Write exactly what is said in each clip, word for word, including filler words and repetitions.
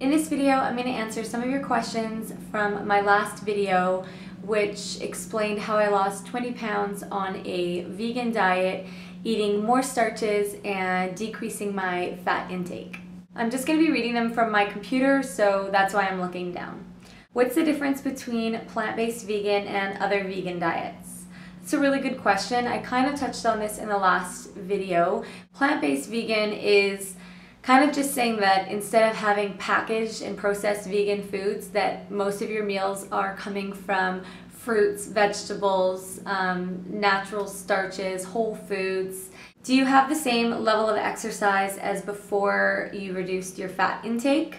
In this video, I'm going to answer some of your questions from my last video, which explained how I lost twenty pounds on a vegan diet, eating more starches and decreasing my fat intake. I'm just going to be reading them from my computer, so that's why I'm looking down. What's the difference between plant-based vegan and other vegan diets? It's a really good question. I kind of touched on this in the last video. Plant-based vegan is kind of just saying that instead of having packaged and processed vegan foods, that most of your meals are coming from fruits, vegetables, um, natural starches, whole foods. Do you have the same level of exercise as before you reduced your fat intake?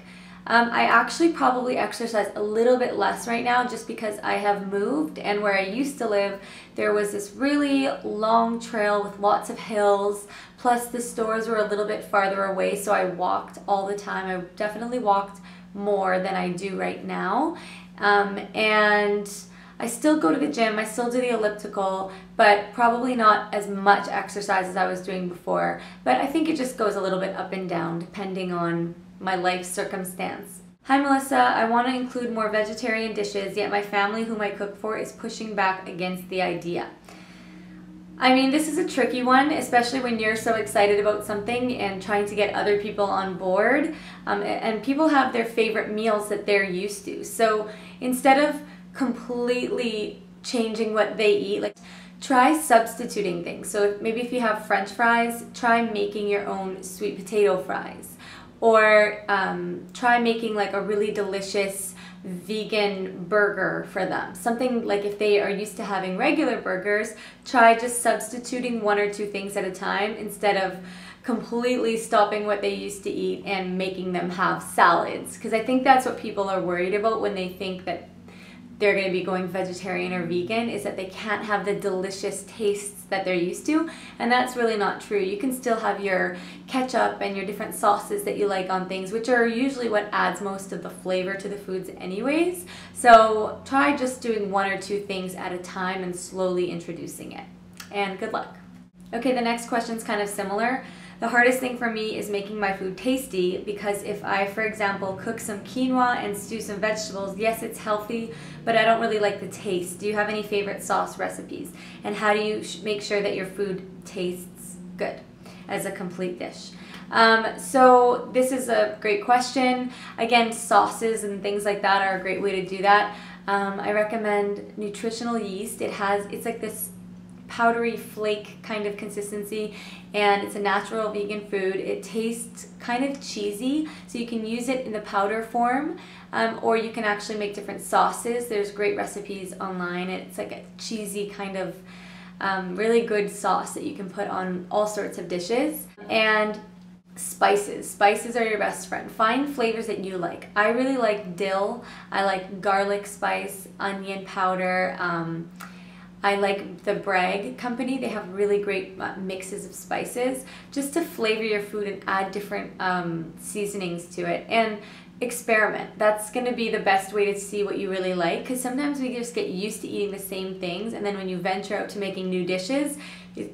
Um, I actually probably exercise a little bit less right now just because I have moved, and where I used to live, there was this really long trail with lots of hills, plus the stores were a little bit farther away, so I walked all the time. I definitely walked more than I do right now. Um, and I still go to the gym, I still do the elliptical, but probably not as much exercise as I was doing before. But I think it just goes a little bit up and down depending on my life circumstance. Hi Melissa, I want to include more vegetarian dishes, yet my family whom I cook for is pushing back against the idea. I mean, this is a tricky one, especially when you're so excited about something and trying to get other people on board. Um, and people have their favorite meals that they're used to. So instead of completely changing what they eat, like try substituting things. So if, maybe if you have French fries, try making your own sweet potato fries, or um, try making like a really delicious vegan burger for them. Something like, if they are used to having regular burgers, try just substituting one or two things at a time instead of completely stopping what they used to eat and making them have salads, because I think that's what people are worried about when they think that they're going to be going vegetarian or vegan, is that they can't have the delicious tastes that they're used to, and that's really not true. You can still have your ketchup and your different sauces that you like on things, which are usually what adds most of the flavor to the foods anyways. So try just doing one or two things at a time and slowly introducing it, and good luck. Okay, the next question's kind of similar. The hardest thing for me is making my food tasty, because if I, for example, cook some quinoa and stew some vegetables, yes, it's healthy, but I don't really like the taste. Do you have any favorite sauce recipes? And how do you sh make sure that your food tastes good as a complete dish? Um, so this is a great question. Again, sauces and things like that are a great way to do that. Um, I recommend nutritional yeast. It has, it's like this powdery flake kind of consistency, and it's a natural vegan food. It tastes kind of cheesy, so you can use it in the powder form, um, or you can actually make different sauces. There's great recipes online. It's like a cheesy kind of um, really good sauce that you can put on all sorts of dishes. And spices. Spices are your best friend. Find flavors that you like. I really like dill. I like garlic spice, onion powder, um, I like the Bragg company. They have really great mixes of spices just to flavor your food and add different um, seasonings to it. And experiment. That's going to be the best way to see what you really like, because sometimes we just get used to eating the same things, and then when you venture out to making new dishes,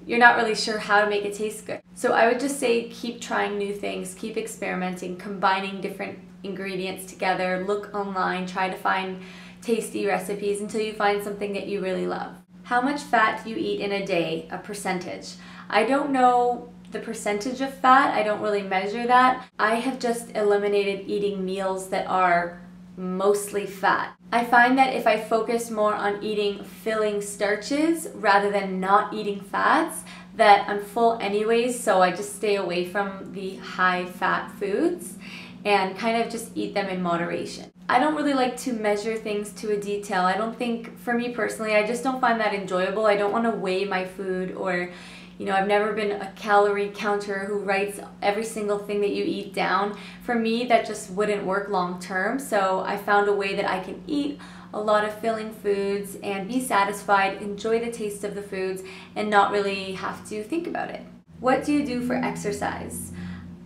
you're not really sure how to make it taste good. So I would just say keep trying new things, keep experimenting, combining different ingredients together, look online, try to find tasty recipes until you find something that you really love. How much fat do you eat in a day, a percentage? I don't know the percentage of fat, I don't really measure that. I have just eliminated eating meals that are mostly fat. I find that if I focus more on eating filling starches rather than not eating fats, that I'm full anyways, so I just stay away from the high fat foods and kind of just eat them in moderation. I don't really like to measure things to a detail. I don't think, for me personally, I just don't find that enjoyable. I don't want to weigh my food, or, you know, I've never been a calorie counter who writes every single thing that you eat down. For me, that just wouldn't work long term. So I found a way that I can eat a lot of filling foods and be satisfied, enjoy the taste of the foods, and not really have to think about it. What do you do for exercise?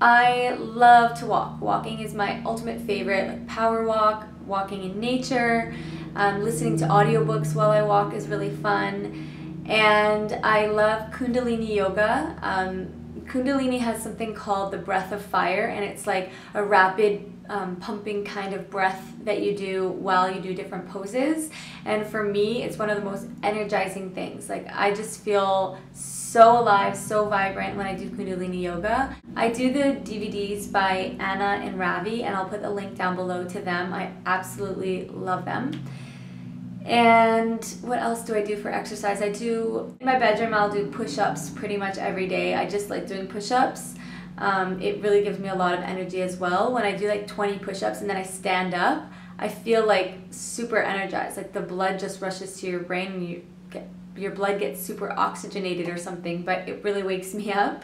I love to walk. Walking is my ultimate favorite, like power walk, walking in nature, Um, listening to audiobooks while I walk is really fun. And I love Kundalini Yoga. Um, Kundalini has something called the breath of fire, and it's like a rapid um, pumping kind of breath that you do while you do different poses. And for me, it's one of the most energizing things. Like, I just feel so alive, so vibrant when I do Kundalini Yoga. I do the D V Ds by Anna and Ravi, and I'll put the link down below to them. I absolutely love them. And what else do I do for exercise? I do, in my bedroom, I'll do push-ups pretty much every day. I just like doing push-ups. Um, it really gives me a lot of energy as well. When I do like twenty push-ups and then I stand up, I feel like super energized. Like, the blood just rushes to your brain and you get, your blood gets super oxygenated or something, but it really wakes me up.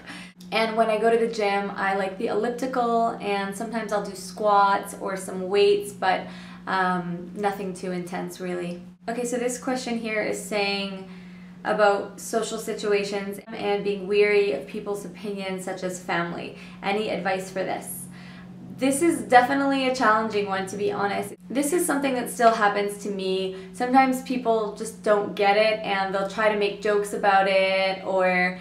And when I go to the gym, I like the elliptical, and sometimes I'll do squats or some weights, but Um, nothing too intense, really. Okay, so this question here is saying about social situations and being weary of people's opinions, such as family. Any advice for this? This is definitely a challenging one, to be honest. This is something that still happens to me. Sometimes people just don't get it, and they'll try to make jokes about it, or,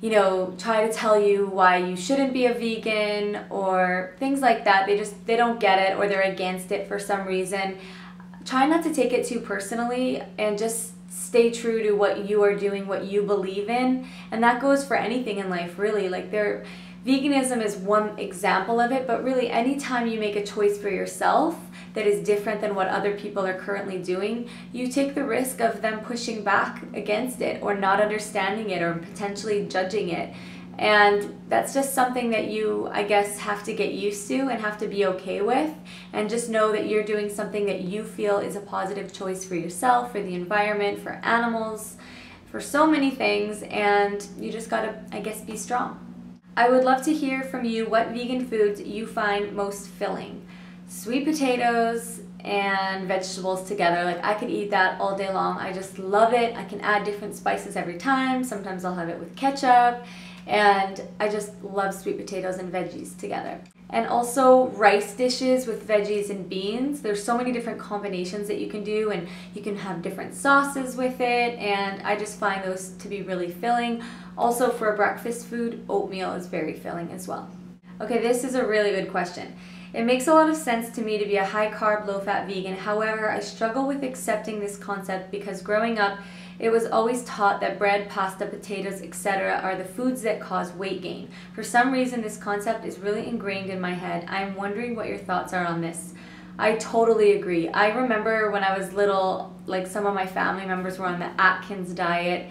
you know, try to tell you why you shouldn't be a vegan or things like that. They just, they don't get it, or they're against it for some reason. Try not to take it too personally and just stay true to what you are doing, what you believe in. And that goes for anything in life, really. Like, there, veganism is one example of it, but really anytime you make a choice for yourself that is different than what other people are currently doing, you take the risk of them pushing back against it or not understanding it or potentially judging it. And that's just something that you, I guess, have to get used to and have to be okay with, and just know that you're doing something that you feel is a positive choice for yourself, for the environment, for animals, for so many things, and you just gotta, I guess, be strong. I would love to hear from you what vegan foods you find most filling. Sweet potatoes and vegetables together, like, I could eat that all day long. I just love it. I can add different spices every time. Sometimes I'll have it with ketchup, and I just love sweet potatoes and veggies together. And also rice dishes with veggies and beans. There's so many different combinations that you can do, and you can have different sauces with it, and I just find those to be really filling. Also, for a breakfast food, oatmeal is very filling as well. Okay, this is a really good question. It makes a lot of sense to me to be a high-carb, low-fat vegan. However, I struggle with accepting this concept because growing up, it was always taught that bread, pasta, potatoes, et cetera are the foods that cause weight gain. For some reason, this concept is really ingrained in my head. I'm wondering what your thoughts are on this. I totally agree. I remember when I was little, like, some of my family members were on the Atkins diet,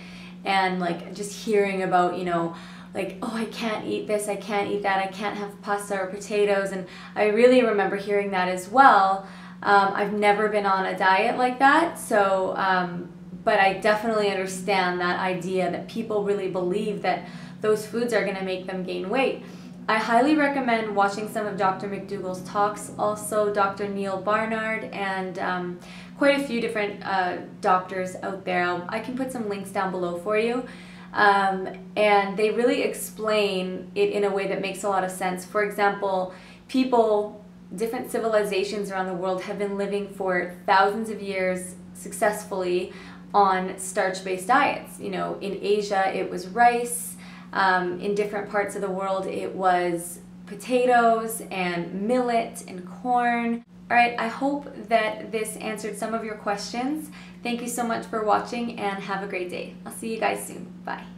and like just hearing about, you know, like, oh, I can't eat this, I can't eat that, I can't have pasta or potatoes, and I really remember hearing that as well. Um, I've never been on a diet like that, so, um, but I definitely understand that idea that people really believe that those foods are gonna make them gain weight. I highly recommend watching some of Doctor McDougall's talks, also Doctor Neil Barnard, and um, quite a few different uh, doctors out there. I'll, I can put some links down below for you. Um, and they really explain it in a way that makes a lot of sense. For example, people, different civilizations around the world have been living for thousands of years successfully on starch-based diets. You know, in Asia it was rice, um, in different parts of the world it was potatoes and millet and corn. Alright, I hope that this answered some of your questions. Thank you so much for watching, and have a great day. I'll see you guys soon. Bye.